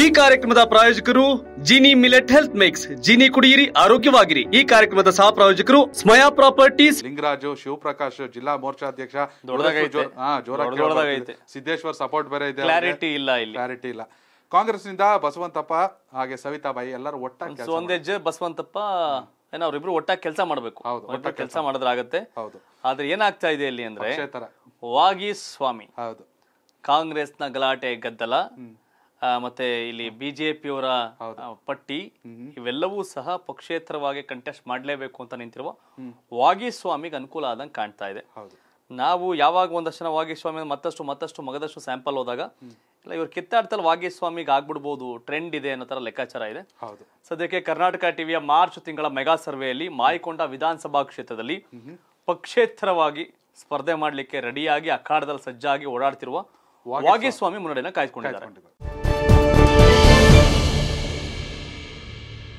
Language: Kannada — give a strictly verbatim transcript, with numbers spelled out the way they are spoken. ಈ ಕಾರ್ಯಕ್ರಮದ ಪ್ರಾಯೋಜಕರು Jini millet health mix, Jini ಕುಡಿಯಿರಿ ಆರೋಗ್ಯವಾಗಿರಿ। ಈ ಕಾರ್ಯಕ್ರಮದ ಸಹ ಪ್ರಾಯೋಜಕರು ಸ್ಮಯಾ ಪ್ರಾಪರ್ಟೀಸ್। ಲಿಂಗರಾಜು, ಶಿವಪ್ರಕಾಶ್ ಜಿಲ್ಲಾ ಮೋರ್ಚಾ ಅಧ್ಯಕ್ಷ, ಜೋರಾಗಿ ಸಿದ್ದೇಶ್ವರ್ ಸಪೋರ್ಟ್ ಬೇರೆ ಇದೆ, ಕ್ಲಾರಿಟಿ ಇಲ್ಲ ಇಲ್ಲಿ, ಕ್ಲಾರಿಟಿ ಇಲ್ಲ। ಕಾಂಗ್ರೆಸ್ ನಿಂದ ಬಸವಂತಪ್ಪ ಹಾಗೆ ಸವಿತಾ ಬಾಯಿ ಎಲ್ಲರೂ ಒಟ್ಟಾಗಿ ಕೆಲಸ, ಸೋಂದೇಜ್ ಬಸವಂತಪ್ಪ ಏನೋ ಅವರಿಬ್ರು ಒಟ್ಟಾಗಿ ಕೆಲಸ ಮಾಡಬೇಕು, ಒಟ್ಟಾಗಿ ಕೆಲಸ ಮಾಡಿದ್ರೆ ಆಗುತ್ತೆ। ಆದ್ರೆ ಏನಾಗ್ತಾ ಇದೆ ಇಲ್ಲಿ ಅಂದ್ರೆ ವಾಗಿ ಸ್ವಾಮಿ, ಹೌದು, ಕಾಂಗ್ರೆಸ್ನ ಗಲಾಟೆ ಗದ್ದಲ ಮತ್ತೆ ಇಲ್ಲಿ ಬಿಜೆಪಿಯವರ ಪಟ್ಟಿ ಇವೆಲ್ಲವೂ ಸಹ ಪಕ್ಷೇತರವಾಗಿ ಕಂಟೆಸ್ಟ್ ಮಾಡಲೇಬೇಕು ಅಂತ ನಿಂತಿರುವ ವಾಗೀಸ್ವಾಮಿಗೆ ಅನುಕೂಲ ಆದಂಗೆ ಕಾಣ್ತಾ ಇದೆ। ನಾವು ಯಾವಾಗ ಒಂದಷ್ಟು ಜನ ವಾಗೀಸ್ವಾಮಿ ಮತ್ತಷ್ಟು ಮತ್ತಷ್ಟು ಮಗದಷ್ಟು ಸ್ಯಾಂಪಲ್ ಹೋದಾಗ ಇಲ್ಲ ಇವ್ರು ಕಿತ್ತಾಡ್ತಲ್ಲಿ ವಾಗೀಸ್ವಾಮಿಗೆ ಆಗ್ಬಿಡ್ಬೋದು, ಟ್ರೆಂಡ್ ಇದೆ ಅನ್ನೋ ತರ ಲೆಕ್ಕಾಚಾರ ಇದೆ। ಸದ್ಯಕ್ಕೆ ಕರ್ನಾಟಕ ಟಿವಿಯ ಮಾರ್ಚ್ ತಿಂಗಳ ಮೆಗಾ ಸರ್ವೆಯಲ್ಲಿ ಮಾಯಕೊಂಡ ವಿಧಾನಸಭಾ ಕ್ಷೇತ್ರದಲ್ಲಿ ಪಕ್ಷೇತರವಾಗಿ ಸ್ಪರ್ಧೆ ಮಾಡಲಿಕ್ಕೆ ರೆಡಿಯಾಗಿ ಅಖಾಡದಲ್ಲಿ ಸಜ್ಜಾಗಿ ಓಡಾಡ್ತಿರುವ ವಾಗೀಸ್ವಾಮಿ ಮುನ್ನಡೆಯನ್ನು ಕಾಯ್ದುಕೊಂಡಿದ್ದಾರೆ।